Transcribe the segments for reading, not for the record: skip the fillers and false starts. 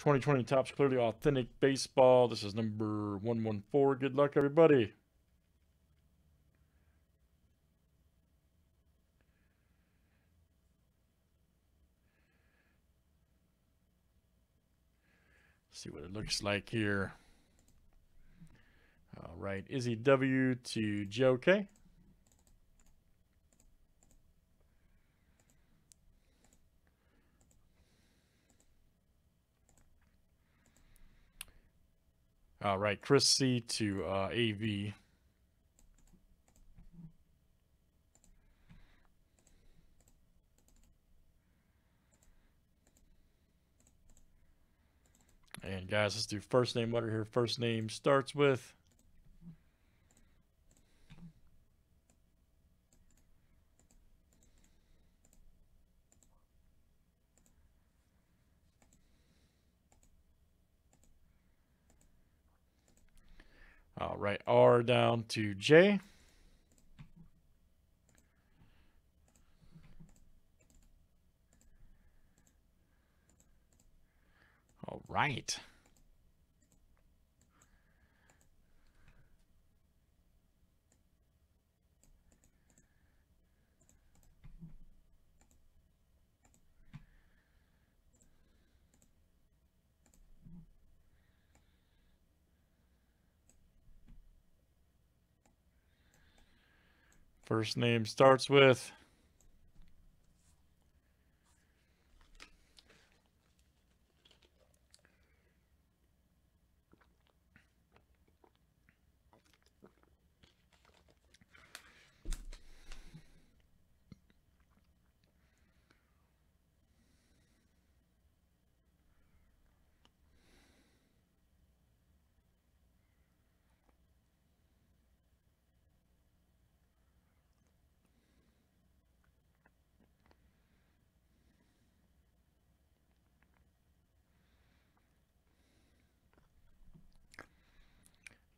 2020 Topps Clearly Authentic Baseball. This is number 114. Good luck, everybody. See what it looks like here. All right, Izzy W to Joe K. All right, Chris C to AV. And guys, let's do first name letter here. First name starts with. All right, R down to J. All right. First name starts with.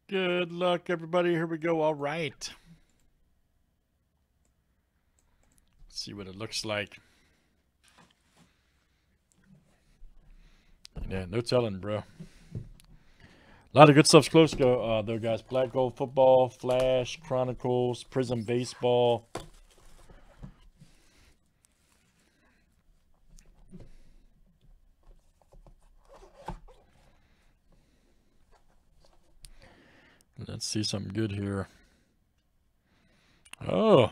Good luck, everybody. Here we go. All right. Let's see what it looks like. Yeah, no telling, bro. A lot of good stuff's close go though, guys. Black Gold Football, Flash, Chronicles, Prism Baseball. Let's see something good here. Oh.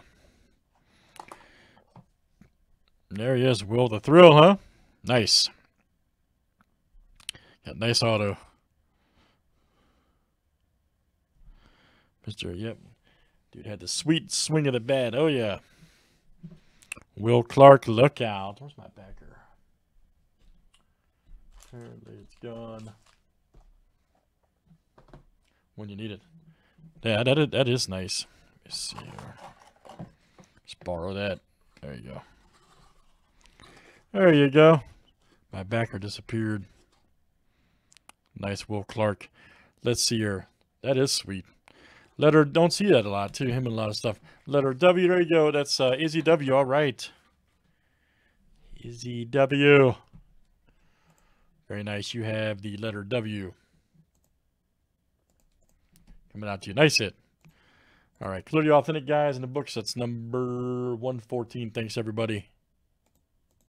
There he is, Will the Thrill, huh? Nice. Got nice auto. Mr. Yep. Dude had the sweet swing of the bat. Oh, yeah. Will Clark, look out. Where's my backer? Apparently it's gone. When you need it. Yeah, that is nice. Let me see here. Just borrow that. There you go. There you go. My backer disappeared. Nice Will Clark. Let's see here. That is sweet. Letter, don't see that a lot too. Him and a lot of stuff. Letter W, there you go. That's Izzy W. All right. Izzy W. Very nice. You have the letter W. Coming out to you. Nice hit. All right. Clearly Authentic, guys, in the books. That's number 114. Thanks, everybody.